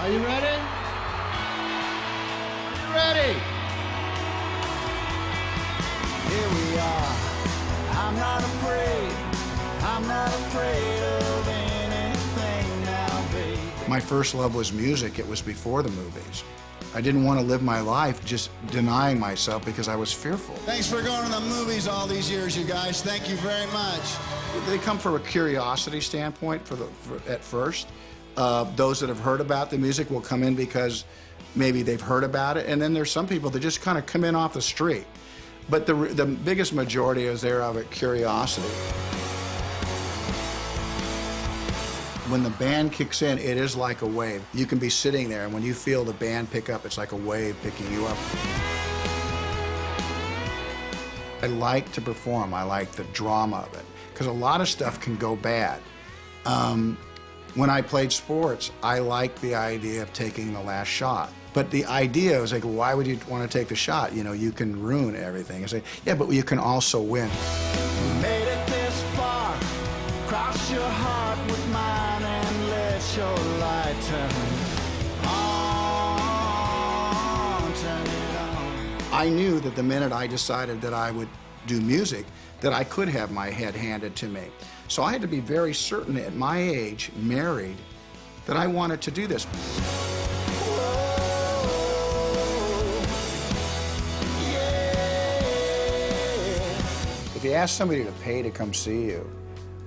Are you ready? Are you ready? Here we are. I'm not afraid. I'm not afraid of anything now, baby. My first love was music. It was before the movies. I didn't want to live my life just denying myself because I was fearful. Thanks for going to the movies all these years, you guys. Thank you very much. They come from a curiosity standpoint at first. Those that have heard about the music will come in because maybe they've heard about it. And then there's some people that just kind of come in off the street. But the biggest majority is there of a curiosity. When the band kicks in, it is like a wave. You can be sitting there, and when you feel the band pick up, it's like a wave picking you up. I like to perform. I like the drama of it, because a lot of stuff can go bad. When I played sports, I liked the idea of taking the last shot. But the idea was like, why would you want to take the shot? You know, you can ruin everything. I say, yeah, but you can also win. You made it this far. Cross your heart with mine and let your light turn on, turn it on. I knew that the minute I decided that I would do music, that I could have my head handed to me. So I had to be very certain at my age, married, that I wanted to do this. Whoa, yeah. If you ask somebody to pay to come see you,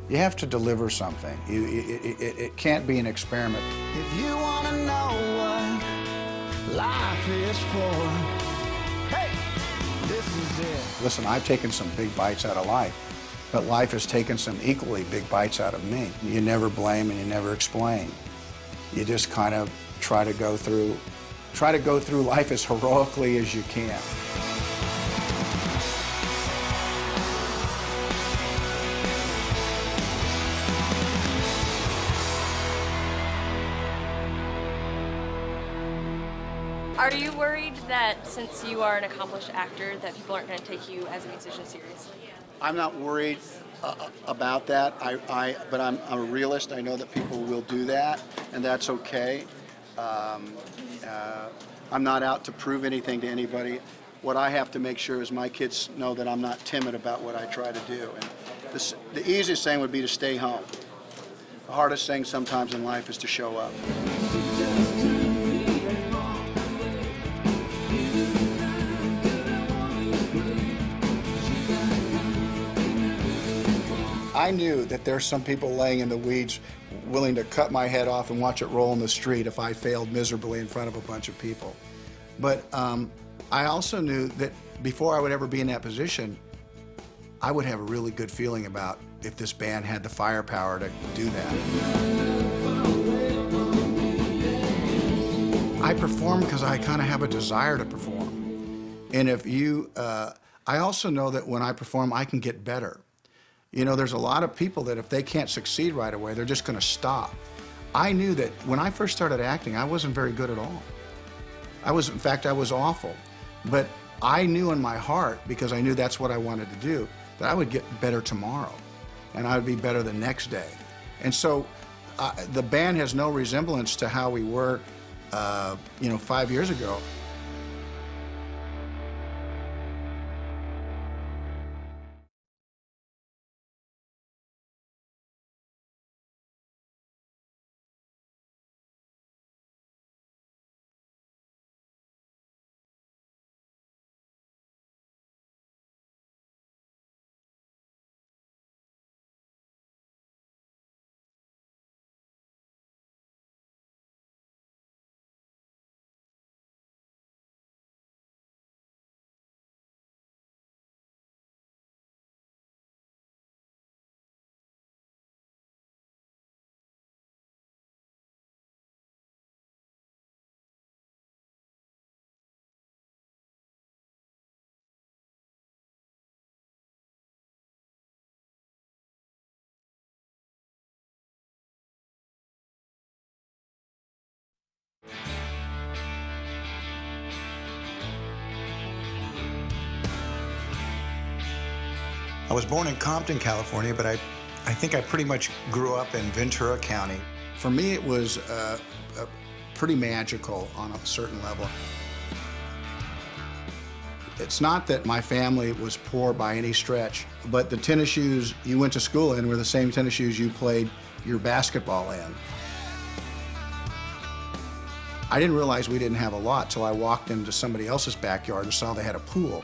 you have to deliver something. It can't be an experiment. If you want to know what life is for, this is it. Listen, I've taken some big bites out of life, but life has taken some equally big bites out of me. You never blame and you never explain. You just kind of try to go through life as heroically as you can. Are you worried that since you are an accomplished actor that people aren't going to take you as a musician seriously? I'm not worried about that, but I'm a realist. I know that people will do that, and that's okay. I'm not out to prove anything to anybody. What I have to make sure is my kids know that I'm not timid about what I try to do. And the easiest thing would be to stay home. The hardest thing sometimes in life is to show up. I knew that there's some people laying in the weeds willing to cut my head off and watch it roll in the street if I failed miserably in front of a bunch of people. But I also knew that before I would ever be in that position, I would have a really good feeling about if this band had the firepower to do that. I perform because I kind of have a desire to perform. And if you, I also know that when I perform, I can get better. You know, there's a lot of people that if they can't succeed right away, they're just going to stop. I knew that when I first started acting, I wasn't very good at all. In fact, I was awful. But I knew in my heart, because I knew that's what I wanted to do, that I would get better tomorrow, and I would be better the next day. And so the band has no resemblance to how we were, you know, 5 years ago. I was born in Compton, California, but I think I pretty much grew up in Ventura County. For me, it was pretty magical on a certain level. It's not that my family was poor by any stretch, but the tennis shoes you went to school in were the same tennis shoes you played your basketball in. I didn't realize we didn't have a lot till I walked into somebody else's backyard and saw they had a pool.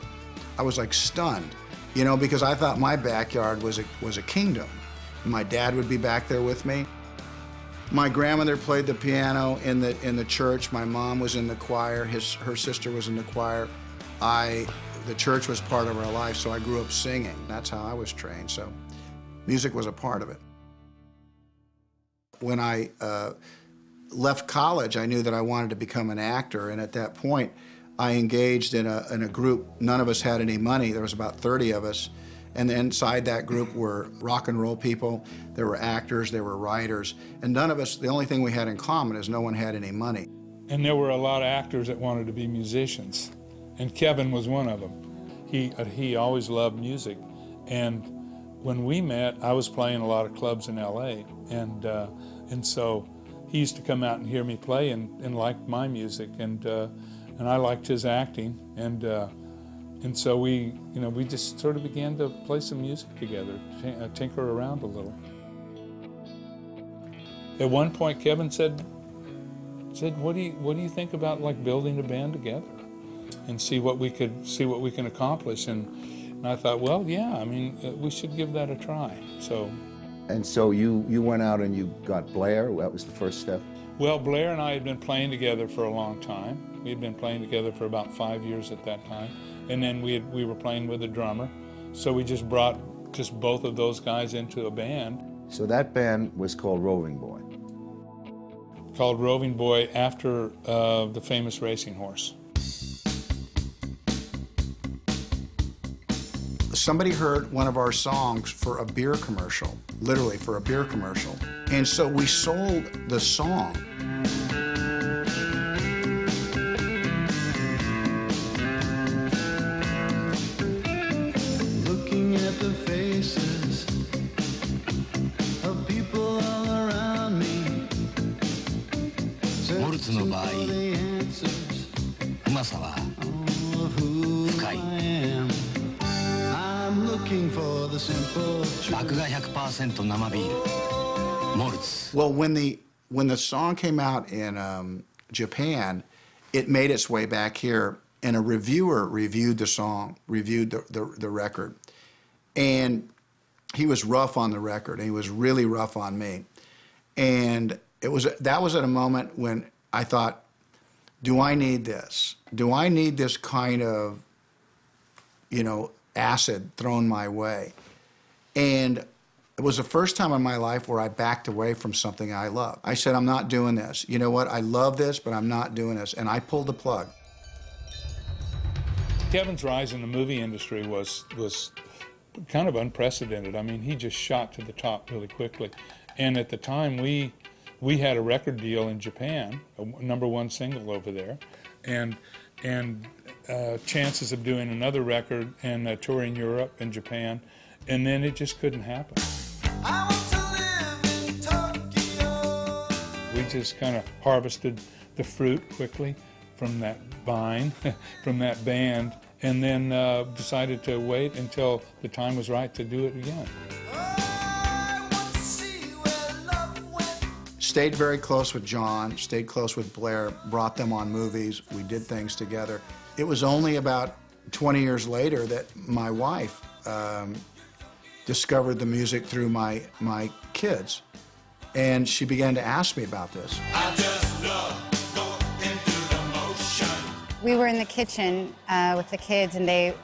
I was like stunned, you know, because I thought my backyard was a kingdom. My dad would be back there with me. My grandmother played the piano in the church. My mom was in the choir. Her sister was in the choir. The church was part of our life, so I grew up singing. That's how I was trained, so music was a part of it. When I left college, I knew that I wanted to become an actor, and at that point, I engaged in a group. None of us had any money. There was about 30 of us, and inside that group were rock and roll people. There were actors, there were writers, and none of us, the only thing we had in common is no one had any money. And there were a lot of actors that wanted to be musicians. And Kevin was one of them. He always loved music. And when we met, I was playing a lot of clubs in LA. And so he used to come out and hear me play and liked my music. And I liked his acting. And so we just sort of began to play some music together, tinker around a little. At one point, Kevin said, what do you think about like building a band together? And see what we can accomplish, and I thought, well, yeah, I mean, we should give that a try. So, and so you went out and you got Blair. That was the first step. Well, Blair and I had been playing together for a long time. We had been playing together for about 5 years at that time, and then we were playing with a drummer. So we just brought just both of those guys into a band. So that band was called Roving Boy. Called Roving Boy after the famous racing horse. Somebody heard one of our songs for a beer commercial, literally for a beer commercial. And so we sold the song. Looking at the faces of people all around me. Well, when the song came out in Japan, it made its way back here, and a reviewer reviewed the song, reviewed the record. And he was rough on the record, and he was really rough on me. And that was at a moment when I thought, do I need this? Do I need this kind of, you know, acid thrown my way? And it was the first time in my life where I backed away from something I loved. I said, I'm not doing this. You know what? I love this, but I'm not doing this. And I pulled the plug. Kevin's rise in the movie industry was kind of unprecedented. I mean, he just shot to the top really quickly. And at the time, we had a record deal in Japan, a #1 single over there, and chances of doing another record and touring Europe and Japan, and then it just couldn't happen. I want to live in Tokyo. We just kind of harvested the fruit quickly from that vine, from that band, and then decided to wait until the time was right to do it again. I want to see where love went. Stayed very close with John, stayed close with Blair, brought them on movies, we did things together. It was only about 20 years later that my wife discovered the music through my kids, and she began to ask me about this. I just love going through the motion. We were in the kitchen with the kids, and they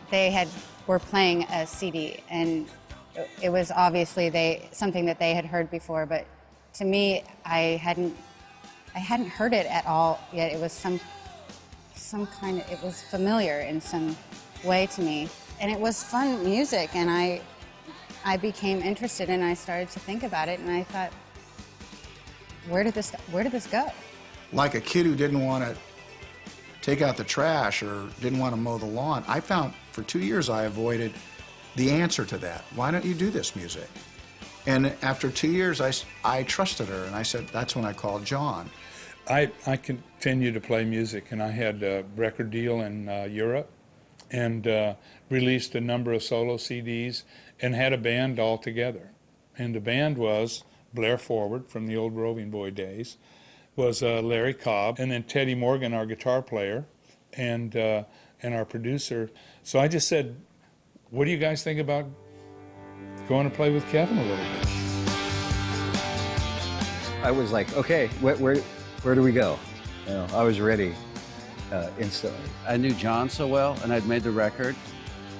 were playing a CD, and it was obviously something that they had heard before, but to me, I hadn't heard it at all yet. It was it was familiar in some way to me. And it was fun music, and I became interested, and I started to think about it, and I thought, where did this go? Like a kid who didn't want to take out the trash or didn't want to mow the lawn, I found for 2 years I avoided the answer to that. Why don't you do this music? And after 2 years, I trusted her, and I said, that's when I called John. I continued to play music, and I had a record deal in Europe, and released a number of solo CDs, and had a band all together. And the band was Blair Forward from the old Roving Boy days, was Larry Cobb, and then Teddy Morgan, our guitar player, and our producer. So I just said, what do you guys think about going to play with Kevin a little bit? I was like, okay, where do we go? You know, I was ready instantly. I knew John so well, and I'd made the record,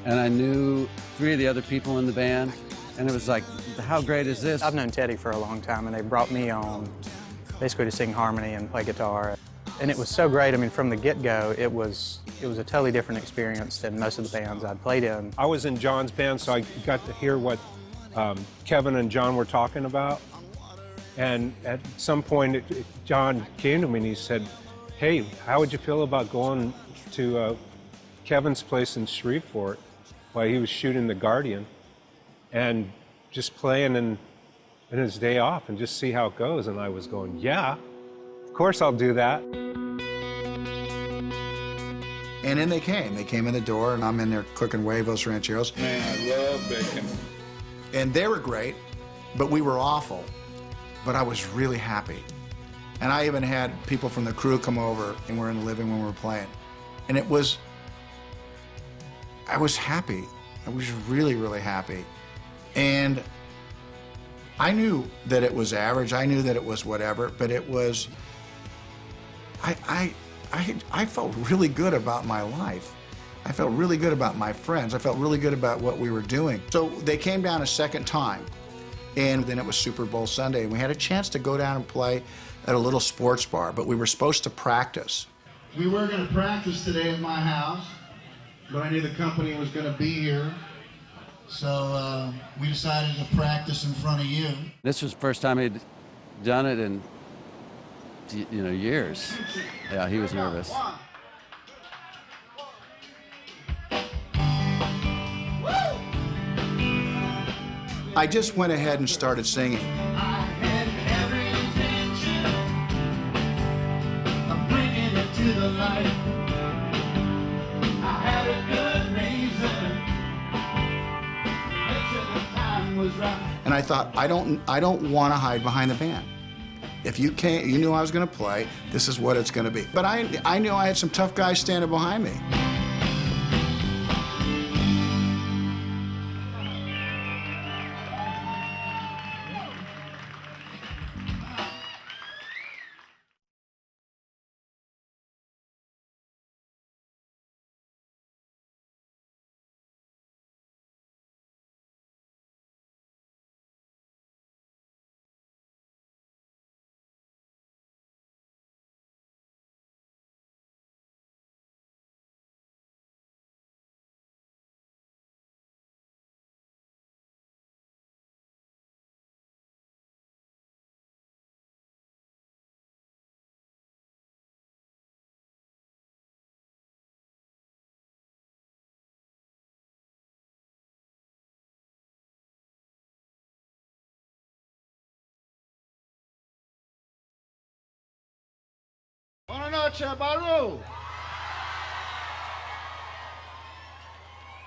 and I knew three of the other people in the band, and it was like, how great is this? I've known Teddy for a long time, and they brought me on basically to sing harmony and play guitar. And it was so great. I mean, from the get-go, it was a totally different experience than most of the bands I'd played in. I was in John's band, so I got to hear what Kevin and John were talking about. And at some point, John came to me and he said, hey, how would you feel about going to Kevin's place in Shreveport while he was shooting The Guardian and just playing in his day off and just see how it goes? And I was going, yeah, of course I'll do that. And in they came in the door, and I'm in there cooking huevos rancheros. Man, I love bacon. And they were great, but we were awful. But I was really happy. And I even had people from the crew come over, and we're in the living room when we were playing. And it was, I was happy. I was really, really happy. And I knew that it was average. I knew that it was whatever, but it was, I felt really good about my life. I felt really good about my friends. I felt really good about what we were doing. So they came down a second time. And then it was Super Bowl Sunday, and we had a chance to go down and play at a little sports bar, but we were supposed to practice. We were going to practice today at my house, but I knew the company was going to be here, so we decided to practice in front of you. This was the first time he'd done it in, you know, years. Yeah, he was nervous. I just went ahead and started singing. I had every intention of bringing it to the light. I had a good reason. Make sure the time was right. And I thought, I don't want to hide behind the band. If you can't, you knew I was going to play, this is what it's going to be. But I knew I had some tough guys standing behind me.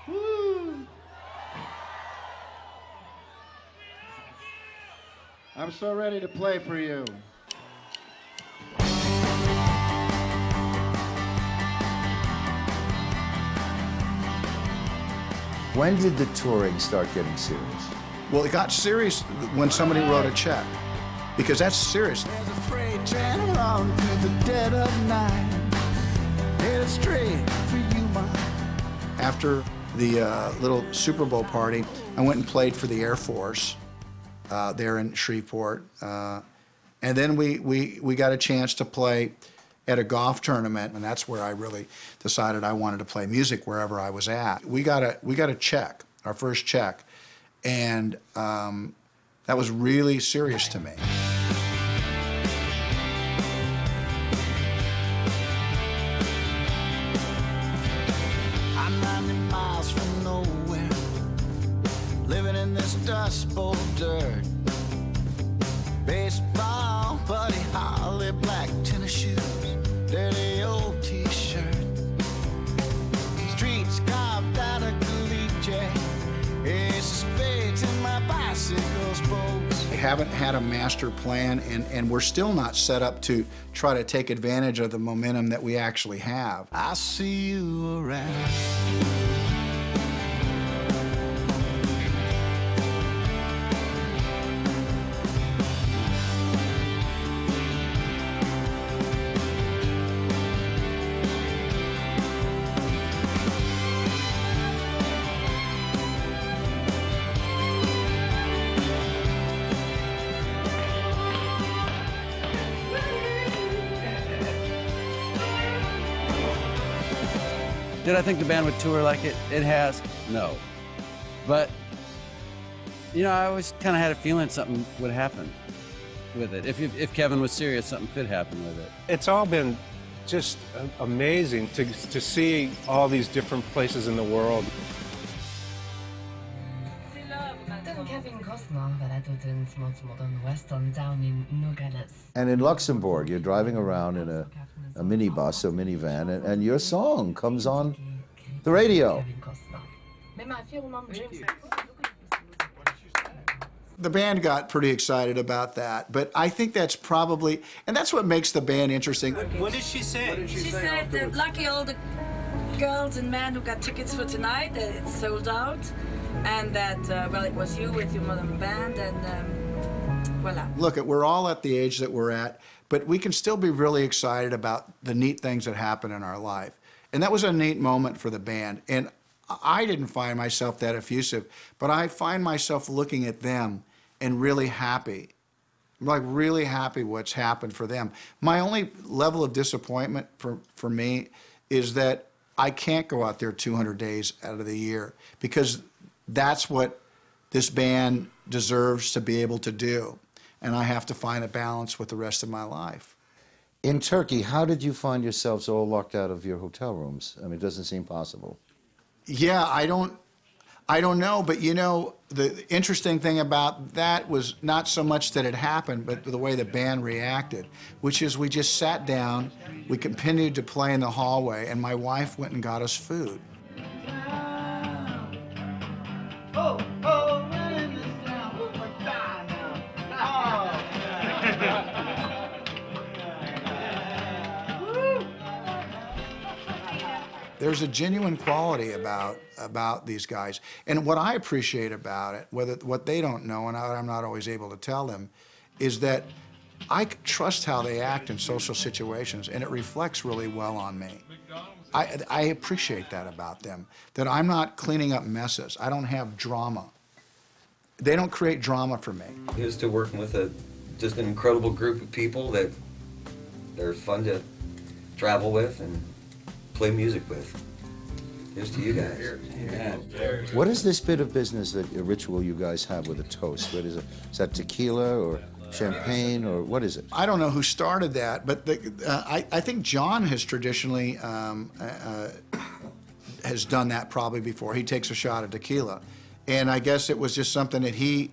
Woo. I'm so ready to play for you. When did the touring start getting serious? Well, it got serious when somebody wrote a check. Because that's serious. There's a freight train along through the dead of night. It's straight for you, Mom. After the little Super Bowl party, I went and played for the Air Force there in Shreveport. And then we got a chance to play at a golf tournament, and that's where I really decided I wanted to play music wherever I was at. We got a check, our first check, and that was really serious to me. I'm 90 miles from nowhere, living in this dust bowl dirt. Baseball, buddy, holly, black tennis haven't had a master plan, and we're still not set up to try to take advantage of the momentum that we actually have. I see you around. Did I think the band would tour like it has? No. But, you know, I always kind of had a feeling something would happen with it. If Kevin was serious, something could happen with it. It's all been just amazing to see all these different places in the world. Then Kevin Costner battled in Modern West and down in Nogales. And in Luxembourg, you're driving around in a minibus, a minivan, and your song comes on the radio. The band got pretty excited about that, but I think that's probably, and that's what makes the band interesting. What did she say? She said that lucky all the girls and men who got tickets for tonight, that it's sold out, and that, well, it was you with your modern band, and voila. Look, we're all at the age that we're at, but we can still be really excited about the neat things that happen in our life. And that was a neat moment for the band. And I didn't find myself that effusive, but I find myself looking at them and really happy. I'm like really happy what's happened for them. My only level of disappointment for me is that I can't go out there 200 days out of the year, because that's what this band deserves to be able to do. And I have to find a balance with the rest of my life. In Turkey, how did you find yourselves all locked out of your hotel rooms? I mean, it doesn't seem possible. Yeah, I don't know, but you know, the interesting thing about that was not so much that it happened, but the way the band reacted, which is we just sat down, we continued to play in the hallway, and my wife went and got us food. Oh, oh. There's a genuine quality about these guys. And what I appreciate about it, whether what they don't know and I'm not always able to tell them, is that I trust how they act in social situations, and it reflects really well on me. I appreciate that about them, that I'm not cleaning up messes. I don't have drama. They don't create drama for me. Here's to working with just an incredible group of people that they're fun to travel with and play music with. Here's to you guys. Yeah. What is this bit of business, that a ritual you guys have with a toast? What is it? Is that tequila or champagne or what is it? I don't know who started that, but I think John has traditionally has done that probably before. He takes a shot of tequila, and I guess it was just something that he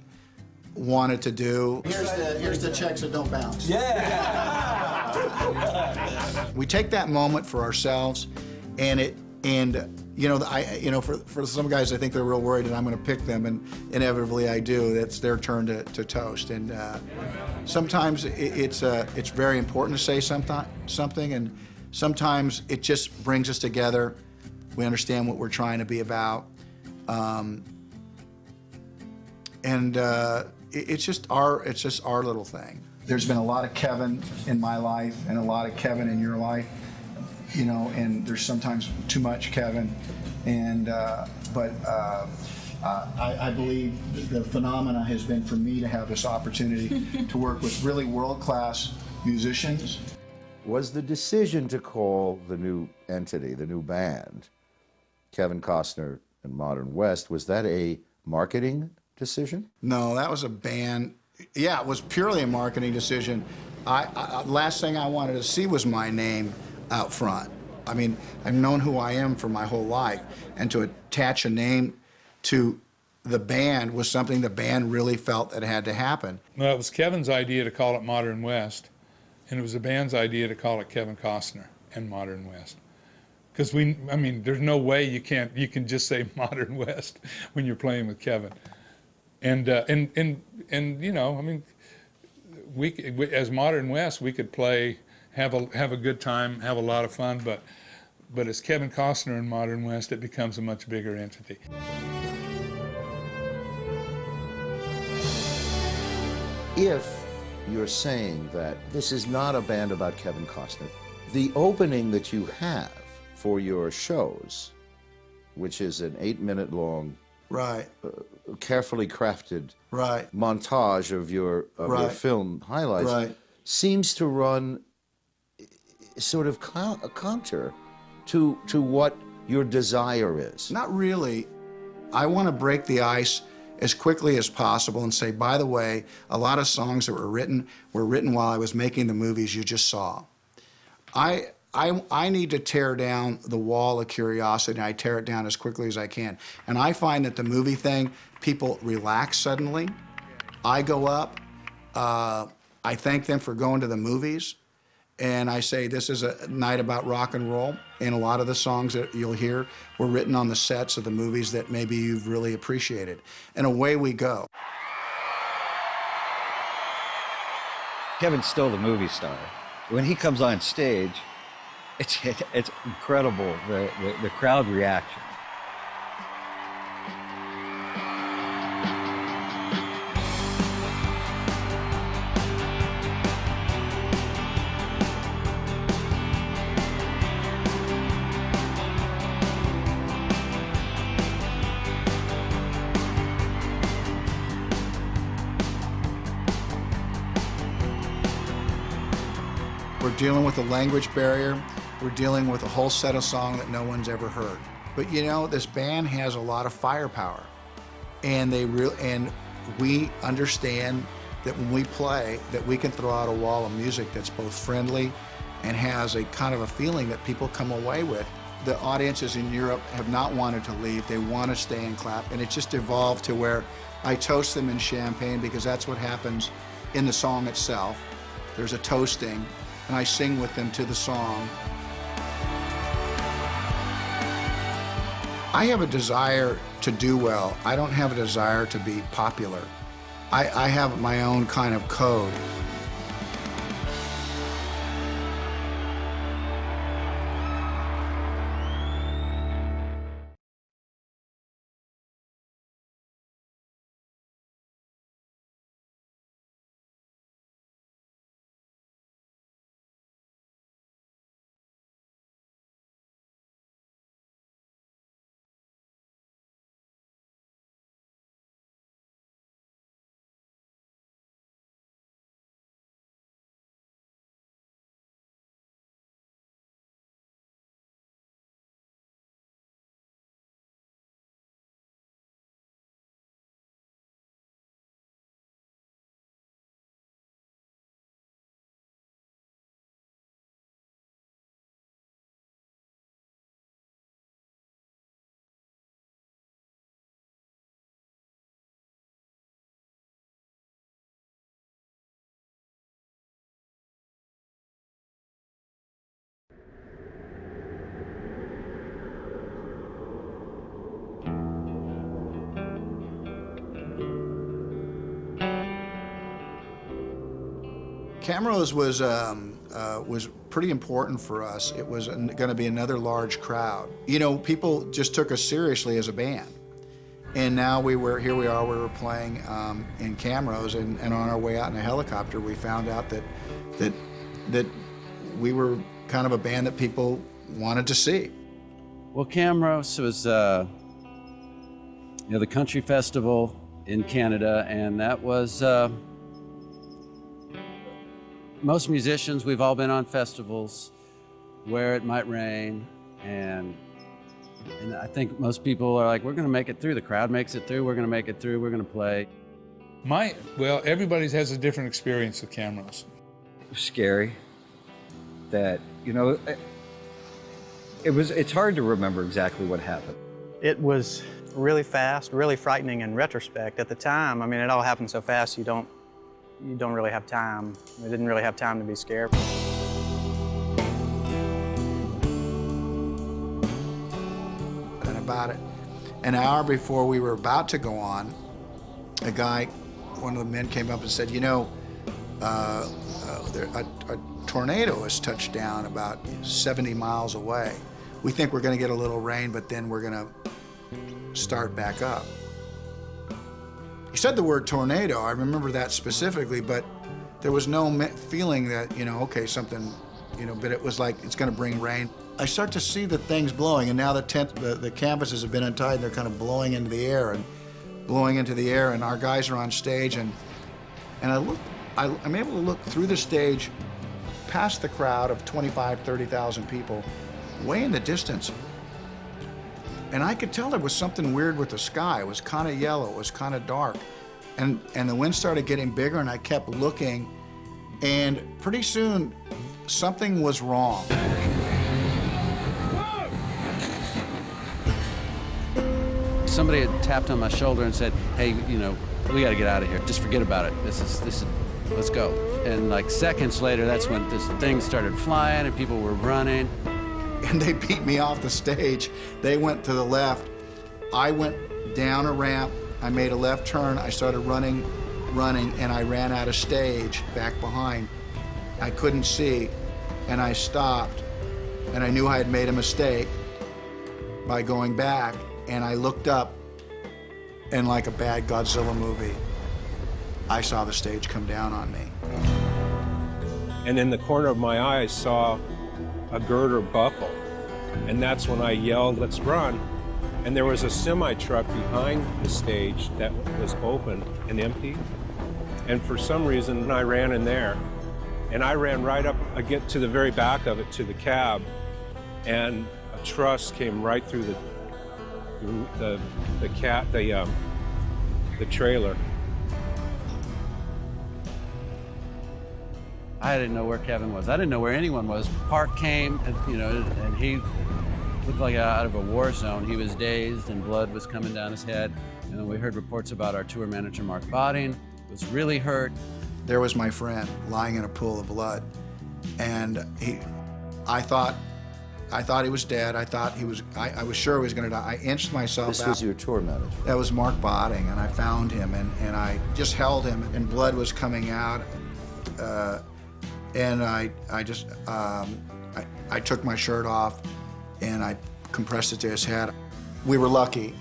wanted to do. Here's the checks that don't bounce. Yeah. We take that moment for ourselves, and for some guys, I think they're real worried that I'm going to pick them, and inevitably I do. That's their turn to toast, and sometimes it's very important to say something, and sometimes it just brings us together. We understand what we're trying to be about, it's just our little thing. There's been a lot of Kevin in my life and a lot of Kevin in your life, you know, and there's sometimes too much Kevin. And, I believe the phenomena has been for me to have this opportunity to work with really world-class musicians. Was the decision to call the new entity, the new band, Kevin Costner and Modern West, was that a marketing decision? No, that was a band. Yeah, it was purely a marketing decision. I last thing I wanted to see was my name out front. I mean, I've known who I am for my whole life, and to attach a name to the band was something the band really felt that had to happen. Well, it was Kevin's idea to call it Modern West, and it was the band's idea to call it Kevin Costner and Modern West. Because I mean, there's no way you can just say Modern West when you're playing with Kevin. And you know, I mean, we as Modern West, we could play, have a good time, have a lot of fun, but as Kevin Costner in Modern West, it becomes a much bigger entity. If you're saying that this is not a band about Kevin Costner, the opening that you have for your shows, which is an 8-minute long, right, carefully crafted, right, montage of your film highlights, right, seems to run sort of counter to what your desire is. Not really. I want to break the ice as quickly as possible and say, by the way, a lot of songs that were written while I was making the movies you just saw. I need to tear down the wall of curiosity, and I tear it down as quickly as I can. And I find that the movie thing, people relax suddenly. I go up, I thank them for going to the movies, and I say, this is a night about rock and roll, and a lot of the songs that you'll hear were written on the sets of the movies that maybe you've really appreciated. And away we go. Kevin's still the movie star. When he comes on stage, it's incredible, the crowd reaction. We're dealing with a language barrier. We're dealing with a whole set of songs that no one's ever heard. But you know, this band has a lot of firepower, and we understand that when we play, that we can throw out a wall of music that's both friendly and has a kind of a feeling that people come away with. The audiences in Europe have not wanted to leave. They want to stay and clap, and it just evolved to where I toast them in champagne, because that's what happens in the song itself. There's a toasting, and I sing with them to the song. I have a desire to do well. I don't have a desire to be popular. I have my own kind of code. Camrose was pretty important for us. It was going to be another large crowd. You know, people just took us seriously as a band, and now we were playing in Camrose, and on our way out in a helicopter, we found out that we were kind of a band that people wanted to see. Well, Camrose was the country festival in Canada, and that was. Most musicians, we've all been on festivals where it might rain, and I think most people are like, we're gonna make it through, the crowd makes it through, we're gonna make it through, we're gonna play. Well, everybody has a different experience with Camrose. It was scary that, you know, it's hard to remember exactly what happened. It was really fast, really frightening in retrospect. At the time, I mean, it all happened so fast you don't really have time. We didn't really have time to be scared. And about an hour before we were about to go on, a guy, one of the men came up and said, you know, a tornado has touched down about 70 miles away. We think we're going to get a little rain, but then we're going to start back up. He said the word tornado. I remember that specifically, but there was no feeling that, you know, okay, something, you know, but it was like, it's going to bring rain. I start to see the things blowing, and now the canvases have been untied, and they're kind of blowing into the air and blowing into the air, and our guys are on stage, and I'm able to look through the stage, past the crowd of 25,000, 30,000 people, way in the distance. And I could tell there was something weird with the sky. It was kind of yellow, it was kind of dark. And the wind started getting bigger, and I kept looking, and pretty soon, something was wrong. Somebody had tapped on my shoulder and said, hey, you know, we gotta get out of here. Just forget about it. This is, let's go. And like seconds later, that's when this thing started flying and people were running. And they beat me off the stage. They went to the left. I went down a ramp. I made a left turn. I started running, and I ran out of stage back behind. I couldn't see, and I stopped, and I knew I had made a mistake by going back, and I looked up, and like a bad Godzilla movie, I saw the stage come down on me. And in the corner of my eye, I saw a girder buckle, and that's when I yelled, let's run. And there was a semi-truck behind the stage that was open and empty, and for some reason I ran in there, and I ran right up again to the very back of it, to the cab, and a truss came right through the trailer. I didn't know where Kevin was. I didn't know where anyone was. Park came, and, you know, and he looked like out of a war zone. He was dazed, and blood was coming down his head. And then we heard reports about our tour manager, Mark Bodding, was really hurt. There was my friend lying in a pool of blood, and I thought he was dead. I was sure he was going to die. I inched myself out. This was your tour manager. That was Mark Bodding, and I found him, and I just held him, and blood was coming out. And I took my shirt off, and I compressed it to his head. We were lucky.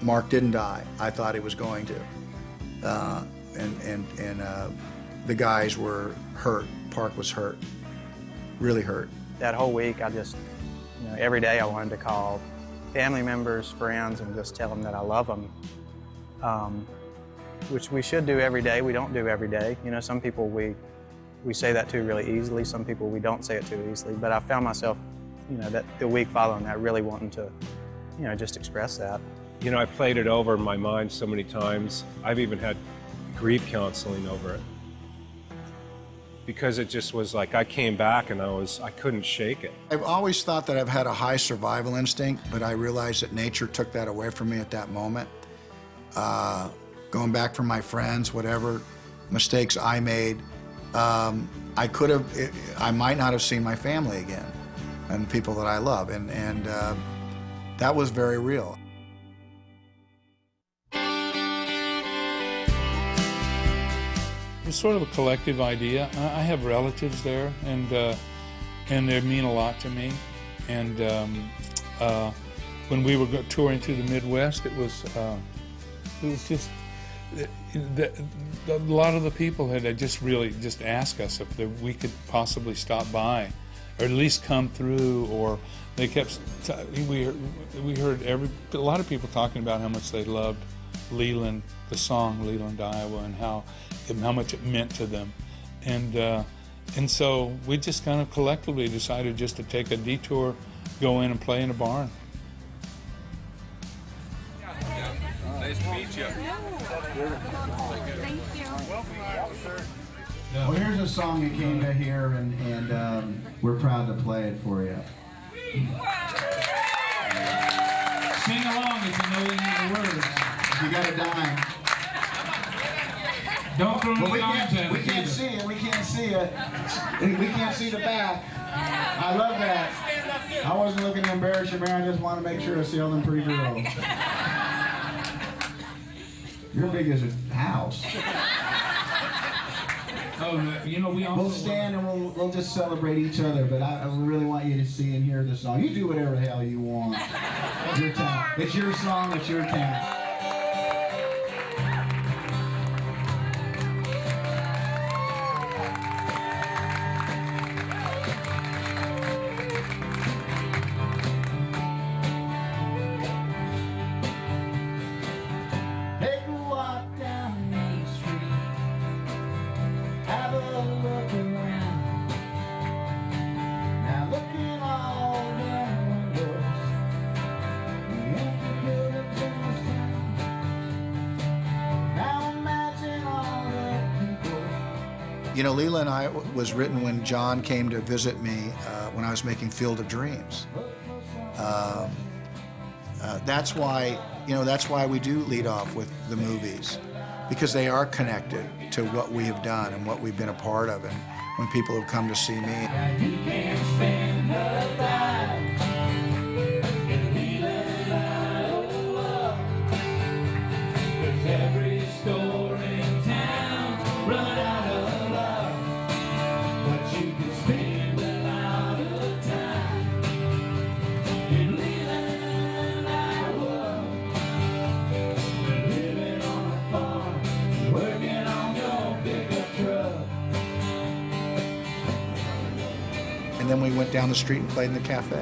Mark didn't die. I thought he was going to. The guys were hurt. Park was hurt, really hurt. That whole week, I just, you know, every day I wanted to call family members, friends, and just tell them that I love them. Which we should do every day. We don't do every day. You know, some people we say that to really easily. Some people we don't say it to easily. But I found myself, you know, that the week following that really wanting to, you know, just express that. You know, I played it over in my mind so many times. I've even had grief counseling over it, because it just was like I came back and I couldn't shake it. I've always thought that I've had a high survival instinct, but I realized that nature took that away from me at that moment. Going back for my friends, whatever mistakes I made, I might not have seen my family again and people that I love, and that was very real. It's sort of a collective idea. I have relatives there, and they mean a lot to me. And when we were touring through the Midwest, it was just. A lot of the people had just asked us if we could possibly stop by, or at least come through, or they kept, we heard a lot of people talking about how much they loved Leland, the song Leland, Iowa, and how much it meant to them. And so we just kind of collectively decided just to take a detour, go in and play in a barn. Nice to meet you. Thank you. Well, here's a song you came to hear, and we're proud to play it for you. Sing along if you know any of the words. You got a dime. Don't throw the dimes at us. We can't see it. We can't see it. We can't see the back. I love that. I wasn't looking to embarrass you, man. I just want to make sure I see all them pretty girls. You're big as a house. Oh, you know, we all. We'll stand and we'll just celebrate each other, but I really want you to see and hear the song. You do whatever the hell you want. It's your time. It's your song. It's your time. You know, Leland and I was written when John came to visit me when I was making Field of Dreams. That's why, you know, that's why we do lead off with the movies, because they are connected to what we have done and what we've been a part of, and when people have come to see me. Then we went down the street and played in the cafe.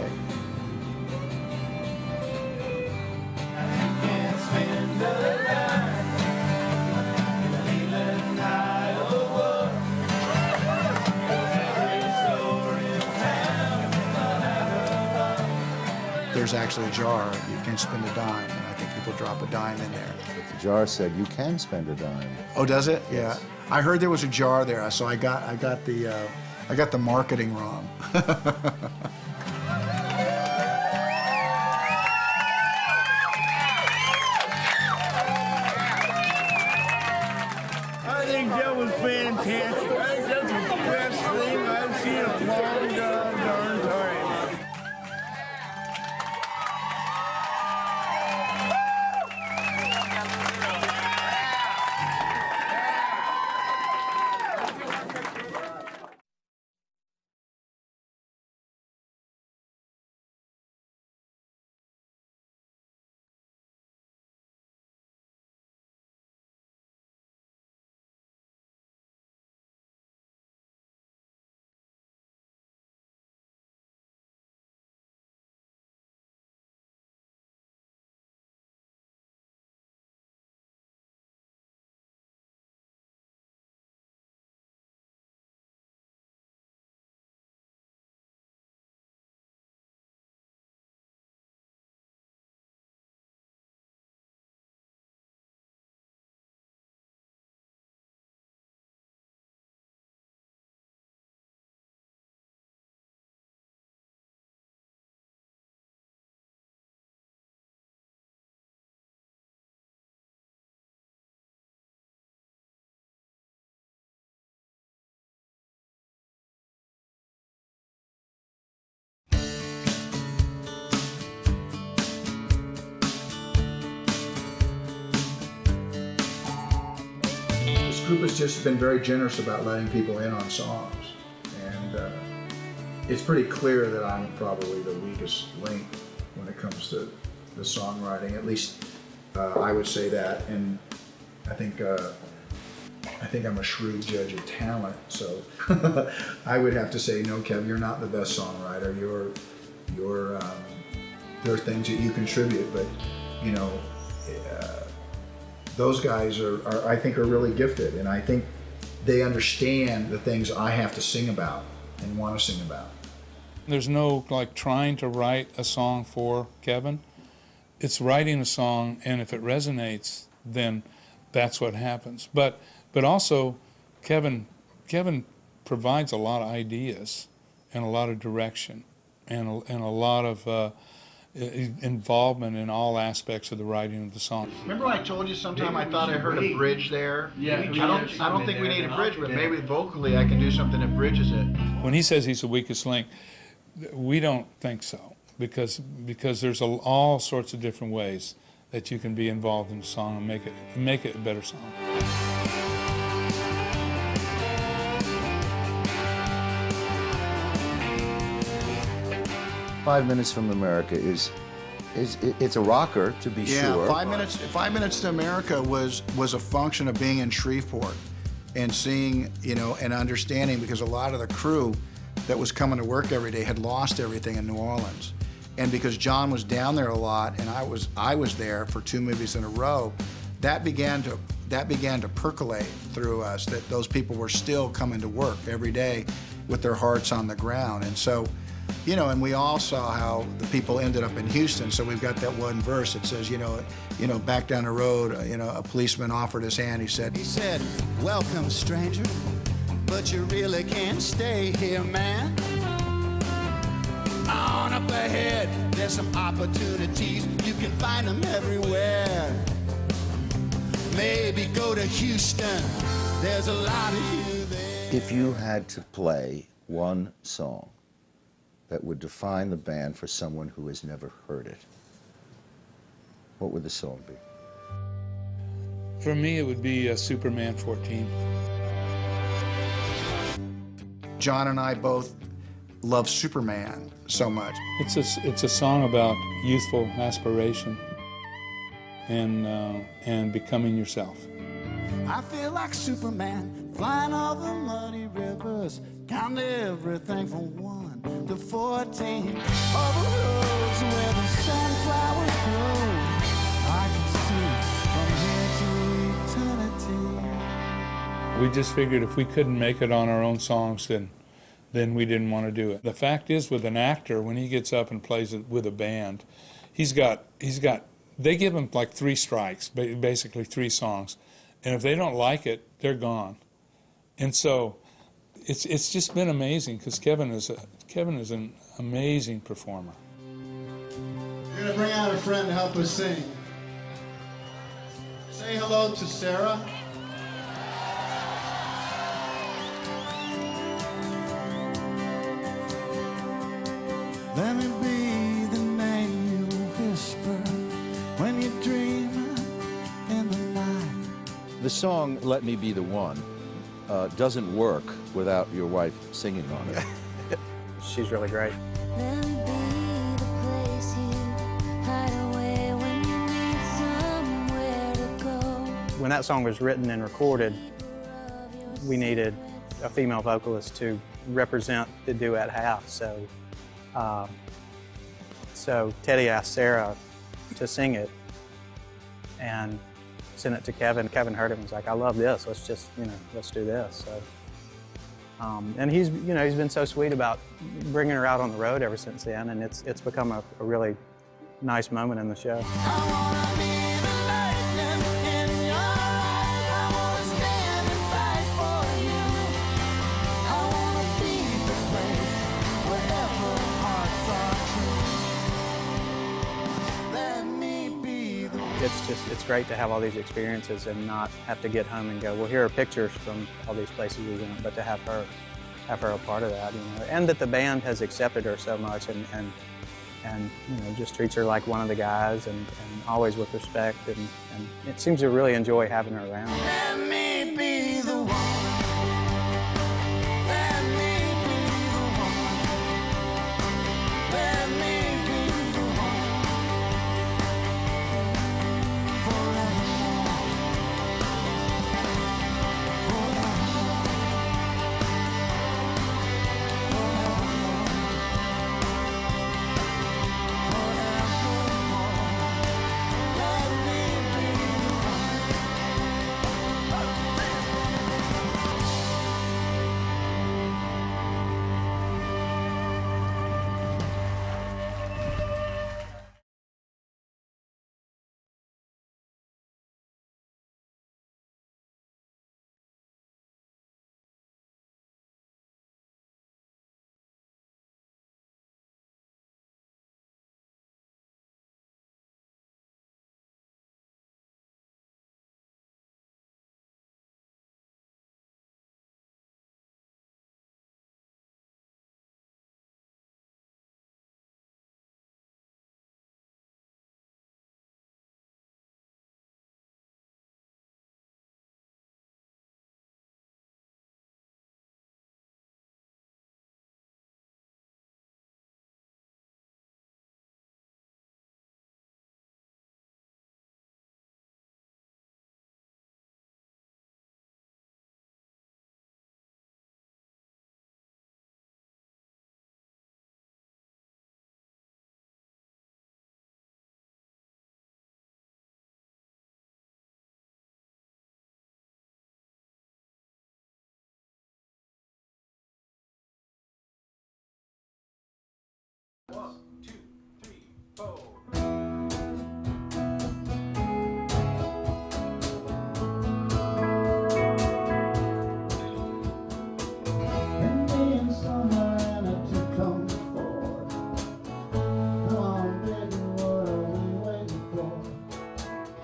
There's actually a jar, you can spend a dime, and I think people drop a dime in there. The jar said you can spend a dime. Oh, does it? Yes. Yeah. I heard there was a jar there, so I got the marketing wrong. I think that was fantastic. I think that's the best thing I've seen in a long darn The group has just been very generous about letting people in on songs, and it's pretty clear that I'm probably the weakest link when it comes to the songwriting. At least I would say that, and I think I'm a shrewd judge of talent, so I would have to say, no, Kev, you're not the best songwriter. There are things that you contribute, but you know. Those guys are, I think, are really gifted, and I think they understand the things I have to sing about and want to sing about. There's no, like, trying to write a song for Kevin. It's writing a song, and if it resonates, then that's what happens. But also, Kevin provides a lot of ideas and a lot of direction and a lot of... involvement in all aspects of the writing of the song. Remember I told you sometime I thought I heard a bridge there? Yeah. I don't think we need a bridge, but maybe vocally I can do something that bridges it. When he says he's the weakest link, we don't think so, because there's all sorts of different ways that you can be involved in the song and make it a better song. "5 Minutes from America" it's a rocker, to be sure. Yeah, Five Minutes to America was a function of being in Shreveport and seeing, you know, and understanding, because a lot of the crew that was coming to work every day had lost everything in New Orleans. And because John was down there a lot and I was there for 2 movies in a row, that began to percolate through us, that those people were still coming to work every day with their hearts on the ground. And so, you know, and we all saw how the people ended up in Houston. So we've got that one verse that says, you know, back down the road, you know, a policeman offered his hand. He said, "Welcome, stranger, but you really can't stay here, man. On up ahead, there's some opportunities. You can find them everywhere. Maybe go to Houston. There's a lot of you there." If you had to play one song that would define the band for someone who has never heard it, what would the song be? For me, it would be Superman 14. John and I both love Superman so much. It's a song about youthful aspiration and becoming yourself. I feel like Superman, flying over muddy rivers, counting everything from 1 to 14, over roads where the sunflowers grow. I can see from here to eternity. We just figured if we couldn't make it on our own songs, then we didn't want to do it. The fact is, with an actor, when he gets up and plays with a band, he's got they give him like 3 strikes, basically 3 songs, and if they don't like it, they're gone. And so it's just been amazing, because Kevin is an amazing performer. We're gonna bring out a friend to help us sing. Say hello to Sarah. Let me be the name you whisper when you dream in the night. The song "Let Me Be the One" doesn't work without your wife singing on it. She's really great. Let me be the place you hide away when you need somewhere to go. When that song was written and recorded, we needed a female vocalist to represent the duet half, so Teddy asked Sarah to sing it and sent it to Kevin. Kevin heard it and was like, "I love this. Let's just, you know, let's do this." So, and he's, you know, he's been so sweet about bringing her out on the road ever since then, and it's become a really nice moment in the show. It's great to have all these experiences and not have to get home and go, "Well, here are pictures from all these places we went," but to have her a part of that, you know, and that the band has accepted her so much and you know, just treats her like one of the guys and always with respect, and it seems to really enjoy having her around. Let me be the one. Let me be the one. Let me be the one.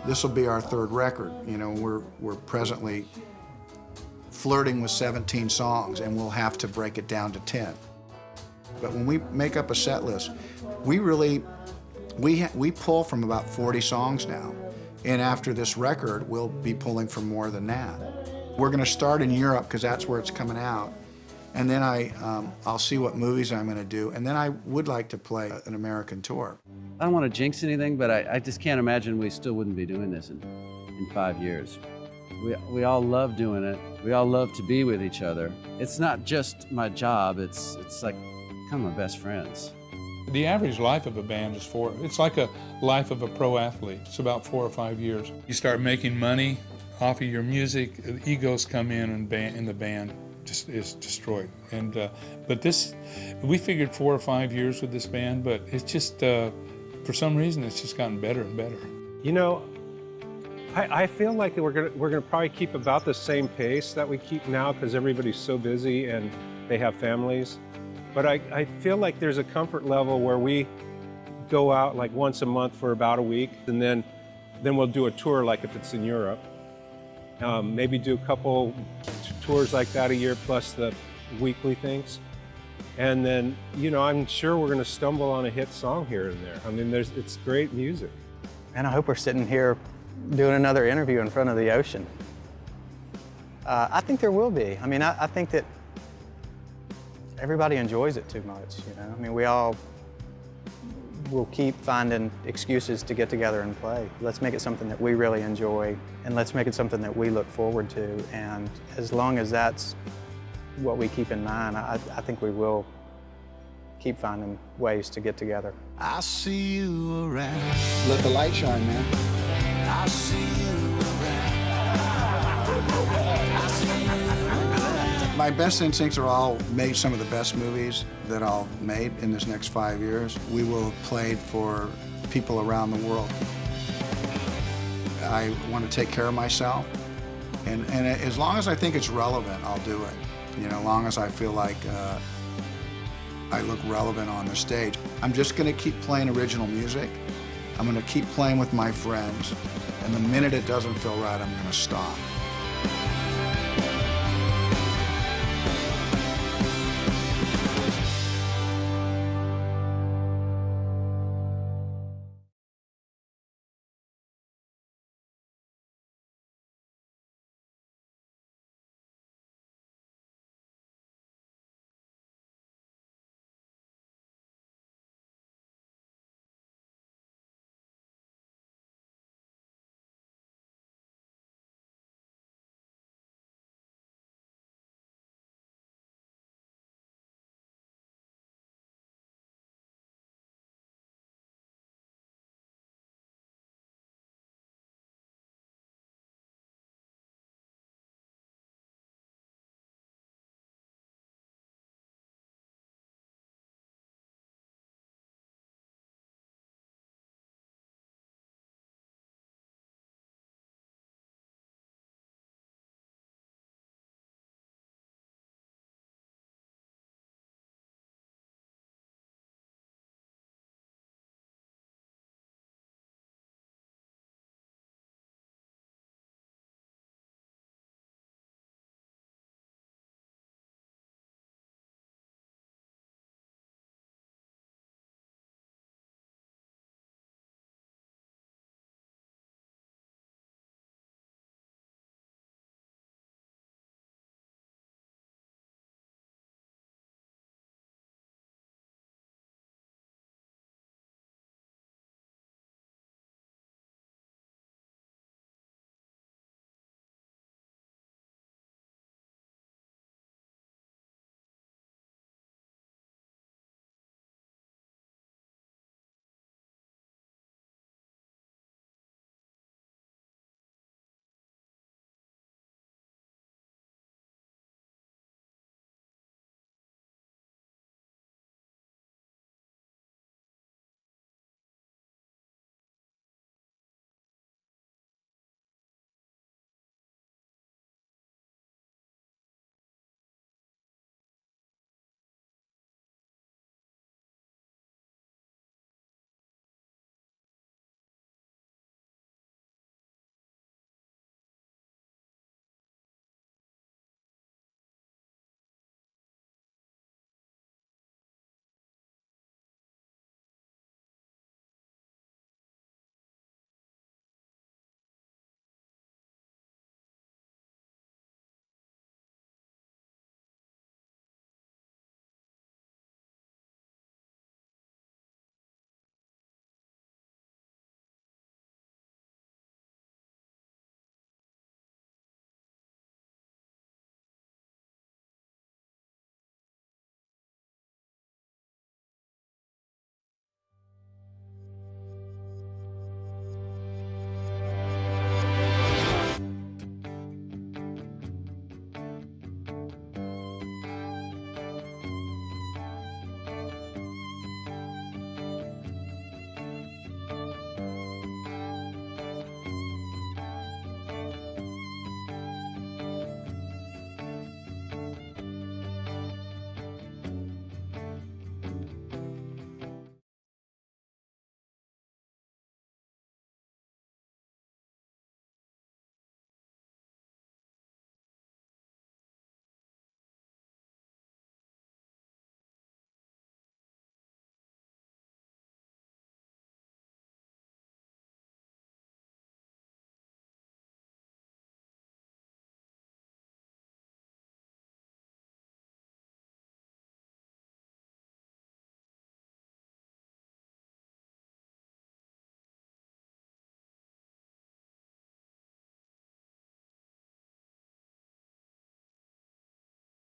This will be our third record. You know, we're presently flirting with 17 songs, and we'll have to break it down to 10. But when we make up a set list, we really, we pull from about 40 songs now. And after this record, we'll be pulling from more than that. We're gonna start in Europe, because that's where it's coming out. And then I'll see what movies I'm gonna do. And then I would like to play an American tour. I don't wanna jinx anything, but I just can't imagine we still wouldn't be doing this in 5 years. We all love doing it. We all love to be with each other. It's not just my job, it's like, kind of my best friends. The average life of a band is it's like a life of a pro athlete. It's about 4 or 5 years. You start making money off of your music, egos come in and the band just is destroyed. And but this, we figured 4 or 5 years with this band, but it's just, for some reason, it's just gotten better and better. You know, I feel like we're gonna probably keep about the same pace that we keep now, because everybody's so busy and they have families. But I feel like there's a comfort level where we go out like once a month for about a week, and then we'll do a tour, like if it's in Europe. Maybe do a couple tours like that a year, plus the weekly things. And then, you know, I'm sure we're gonna stumble on a hit song here and there. I mean, it's great music. And I hope we're sitting here doing another interview in front of the ocean. I think there will be. I mean, I think that everybody enjoys it too much, you know? I mean, we all will keep finding excuses to get together and play. Let's make it something that we really enjoy, and let's make it something that we look forward to. And as long as that's what we keep in mind, I think we will keep finding ways to get together. I see you around. Let the light shine, man. I see you around. I see you. My best instincts are all made some of the best movies that I'll made in this next 5 years. We will have played for people around the world. I want to take care of myself, and as long as I think it's relevant, I'll do it. You know, as long as I feel like I look relevant on the stage. I'm just going to keep playing original music. I'm going to keep playing with my friends, and the minute it doesn't feel right, I'm going to stop.